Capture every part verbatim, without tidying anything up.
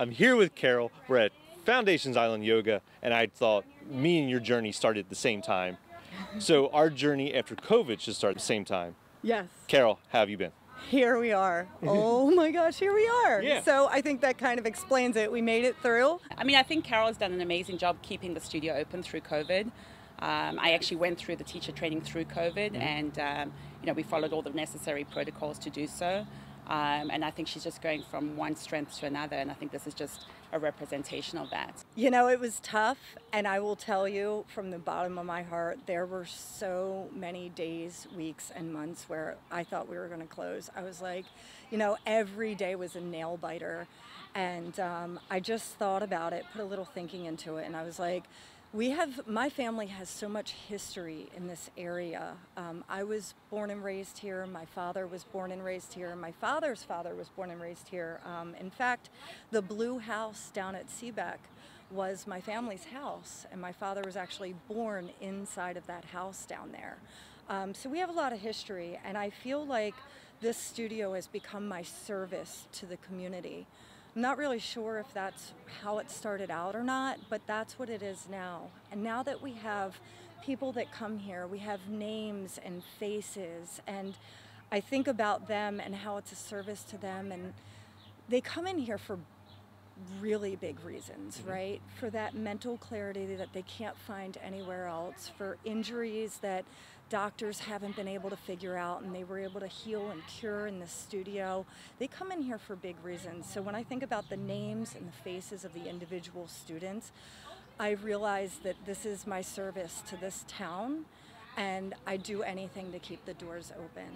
I'm here with Carol. We're at Foundations Island Yoga, and I thought me and your journey started at the same time. So our journey after COVID should start at the same time. Yes. Carol, how have you been? Here we are. Oh my gosh, here we are. Yeah. So I think that kind of explains it. We made it through. I mean, I think Carol's done an amazing job keeping the studio open through COVID. Um, I actually went through the teacher training through COVID, and um, you know, we followed all the necessary protocols to do so. Um, and I think she's just going from one strength to another, and I think this is just a representation of that. You know, it was tough, and I will tell you from the bottom of my heart, there were so many days, weeks, and months where I thought we were going to close. I was like, you know, every day was a nail biter, and um, I just thought about it, put a little thinking into it, and I was like, we have, my family has so much history in this area. Um, I was born and raised here. My father was born and raised here. My father's father was born and raised here. Um, in fact, the blue house down at Seabeck was my family's house, and my father was actually born inside of that house down there. Um, so we have a lot of history, and I feel like this studio has become my service to the community. I'm not really sure if that's how it started out or not, but that's what it is now. And now that we have people that come here, we have names and faces, and I think about them and how it's a service to them. And they come in here for really big reasons, mm-hmm. right? For that mental clarity that they can't find anywhere else, for injuries that doctors haven't been able to figure out and they were able to heal and cure in the studio. They come in here for big reasons. So when I think about the names and the faces of the individual students, I realize that this is my service to this town, and I do anything to keep the doors open.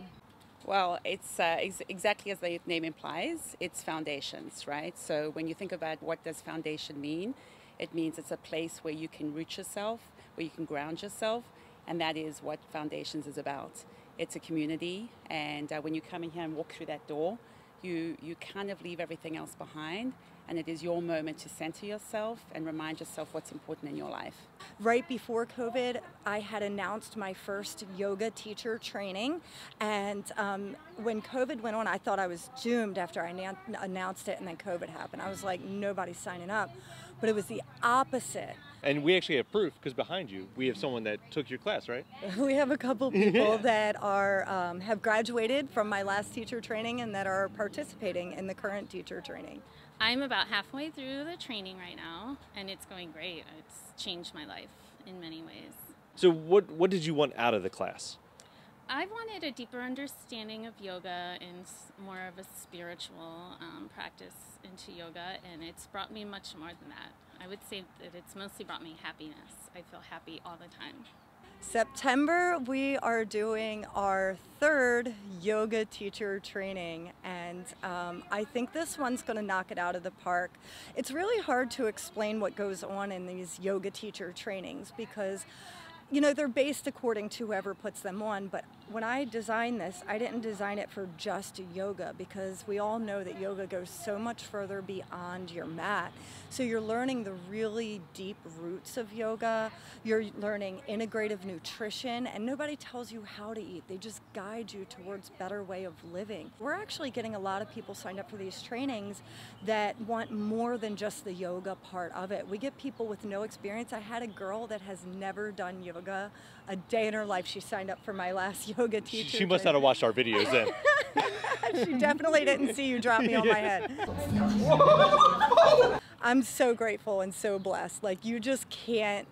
Well, it's uh, ex exactly as the name implies, it's foundations, right? So when you think about what does foundation mean, it means it's a place where you can root yourself, where you can ground yourself, and that is what Foundations is about. It's a community, and uh, when you come in here and walk through that door, you, you kind of leave everything else behind, and it is your moment to center yourself and remind yourself what's important in your life. Right before COVID, I had announced my first yoga teacher training, and um, when COVID went on, I thought I was doomed after I announced it, and then COVID happened. I was like, nobody's signing up, but it was the opposite. And we actually have proof, because behind you, we have someone that took your class, right? We have a couple people that are um, have graduated from my last teacher training and that are participating in the current teacher training. I'm about halfway through the training right now, and it's going great. It's changed my life in many ways. So what, what did you want out of the class? I wanted a deeper understanding of yoga and more of a spiritual um, practice into yoga, and it's brought me much more than that. I would say that it's mostly brought me happiness. I feel happy all the time. September, we are doing our third yoga teacher training, and um, I think this one's going to knock it out of the park. It's really hard to explain what goes on in these yoga teacher trainings because, you know, they're based according to whoever puts them on, but when I designed this, I didn't design it for just yoga because we all know that yoga goes so much further beyond your mat. So you're learning the really deep roots of yoga, you're learning integrative nutrition, and nobody tells you how to eat. They just guide you towards better way of living. We're actually getting a lot of people signed up for these trainings that want more than just the yoga part of it. We get people with no experience. I had a girl that has never done yoga a day in her life. She signed up for my last yoga teacher. She, she must not have watched our videos then. She definitely didn't see you drop me on my head. I'm so grateful and so blessed. Like, you just can't,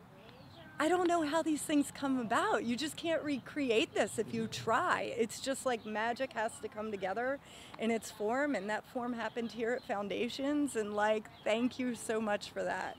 I don't know how these things come about. You just can't recreate this if you try. It's just like magic has to come together in its form, and that form happened here at Foundations, and like, thank you so much for that.